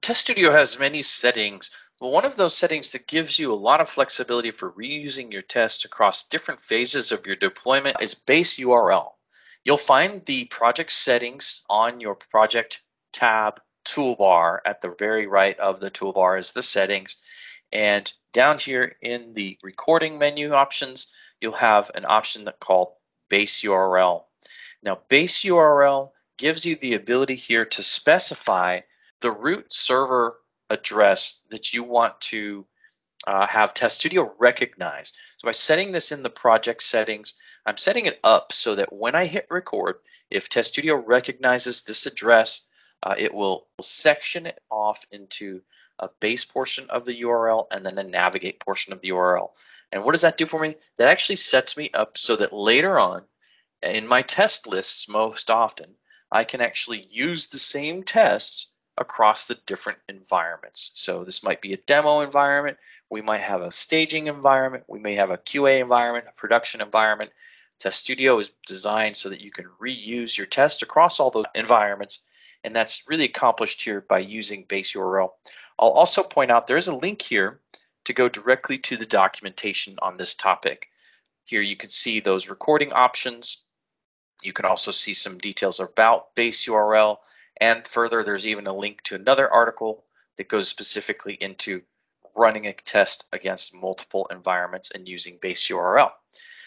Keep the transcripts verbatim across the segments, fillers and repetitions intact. Test Studio has many settings, but one of those settings that gives you a lot of flexibility for reusing your tests across different phases of your deployment is base U R L. You'll find the project settings on your project tab toolbar. At the very right of the toolbar is the settings. And down here in the recording menu options, you'll have an option that called base U R L. Now, base U R L gives you the ability here to specify the root server address that you want to uh, have Test Studio recognize. So by setting this in the project settings, I'm setting it up so that when I hit record, if Test Studio recognizes this address, uh, it will section it off into a base portion of the U R L and then a navigate portion of the U R L. And what does that do for me? That actually sets me up so that later on in my test lists, most often, I can actually use the same tests across the different environments. So this might be a demo environment, we might have a staging environment, we may have a Q A environment, a production environment. Test Studio is designed so that you can reuse your test across all those environments, and that's really accomplished here by using base U R L. I'll also point out there is a link here to go directly to the documentation on this topic. Here you can see those recording options. You can also see some details about base U R L. And further, there's even a link to another article that goes specifically into running a test against multiple environments and using base U R L.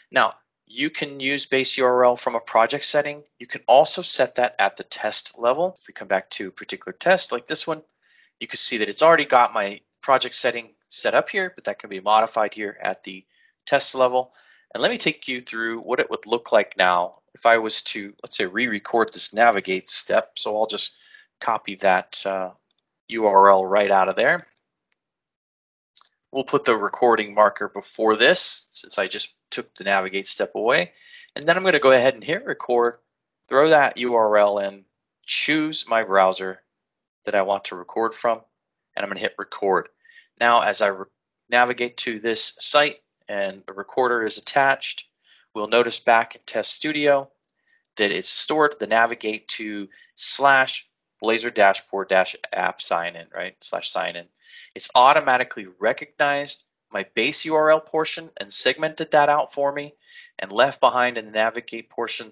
Now, you can use base U R L from a project setting. You can also set that at the test level. If we come back to a particular test like this one, you can see that it's already got my project setting set up here, but that can be modified here at the test level. And let me take you through what it would look like now if I was to, let's say, re-record this navigate step. So I'll just copy that uh, U R L right out of there. We'll put the recording marker before this since I just took the navigate step away. And then I'm going to go ahead and hit record, throw that U R L in, choose my browser that I want to record from, and I'm going to hit record. Now, as I navigate to this site, and the recorder is attached, we'll notice back in Test Studio that it's stored the navigate to slash Blazor dashboard dash app sign in, right? Slash sign in. It's automatically recognized my base U R L portion and segmented that out for me and left behind in the navigate portion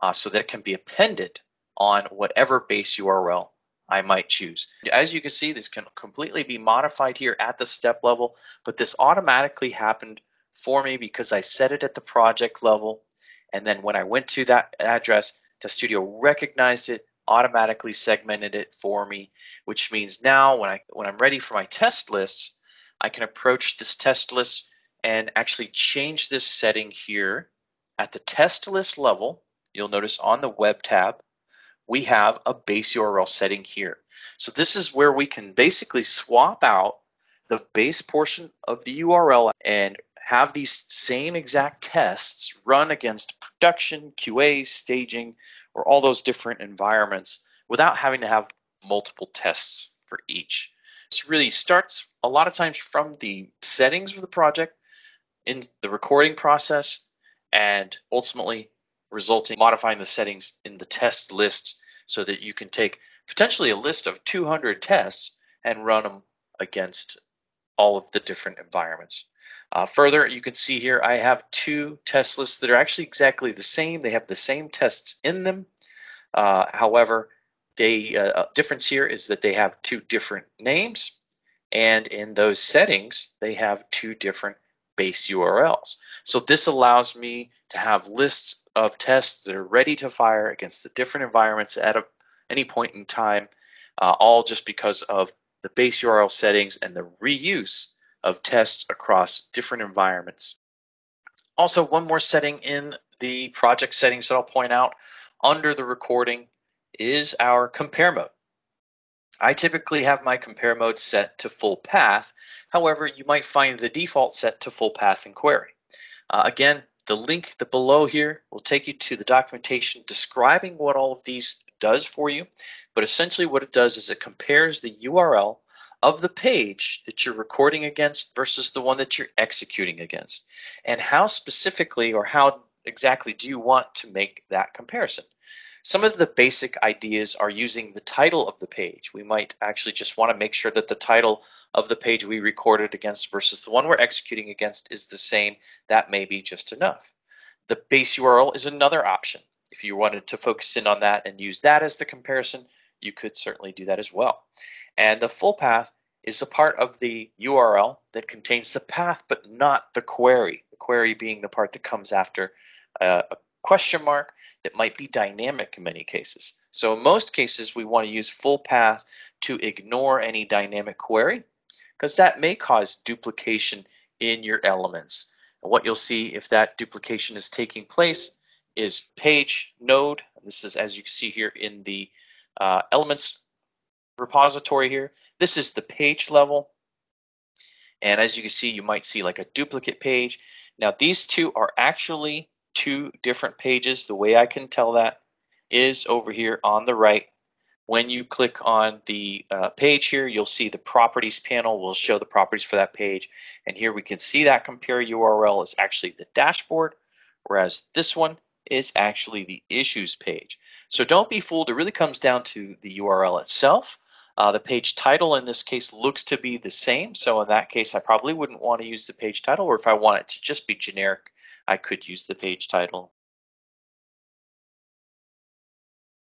uh, so that it can be appended on whatever base U R L I might choose. As you can see, this can completely be modified here at the step level, but this automatically happened for me because I set it at the project level, and then when I went to that address, Test Studio recognized it, automatically segmented it for me, which means now when I when I'm ready for my test lists, I can approach this test list and actually change this setting here at the test list level. You'll notice on the web tab we have a base U R L setting here. So this is where we can basically swap out the base portion of the U R L and have these same exact tests run against production, Q A, staging, or all those different environments without having to have multiple tests for each. This really starts a lot of times from the settings of the project in the recording process and ultimately resulting modifying the settings in the test lists so that you can take potentially a list of two hundred tests and run them against all of the different environments. Uh, further, you can see here I have two test lists that are actually exactly the same. They have the same tests in them. Uh, however, the uh, difference here is that they have two different names, and in those settings they have two different base U R Ls. So this allows me to have lists of tests that are ready to fire against the different environments at a, any point in time, uh, all just because of the base U R L settings and the reuse of tests across different environments. Also, one more setting in the project settings that I'll point out under the recording is our compare mode. I typically have my compare mode set to full path. However, you might find the default set to full path and query. Uh, again, the link the below here will take you to the documentation describing what all of these does for you. But essentially what it does is it compares the U R L of the page that you're recording against versus the one that you're executing against. And how specifically or how exactly do you want to make that comparison? Some of the basic ideas are using the title of the page. We might actually just want to make sure that the title of the page we recorded against versus the one we're executing against is the same. That may be just enough. The base U R L is another option. If you wanted to focus in on that and use that as the comparison, you could certainly do that as well. And the full path is a part of the U R L that contains the path, but not the query. The query being the part that comes after uh, a question mark that might be dynamic in many cases. So in most cases, we want to use full path to ignore any dynamic query because that may cause duplication in your elements. And what you'll see if that duplication is taking place is page node. This is, as you can see here in the uh, elements repository here, this is the page level. And as you can see, you might see like a duplicate page. Now these two are actually two different pages. The way I can tell that is over here on the right. When you click on the uh, page here, you'll see the properties panel will show the properties for that page. And here we can see that compare U R L is actually the dashboard, whereas this one is actually the issues page. So don't be fooled. It really comes down to the U R L itself. Uh, the page title in this case looks to be the same. So in that case, I probably wouldn't want to use the page title, or if I want it to just be generic, I could use the page title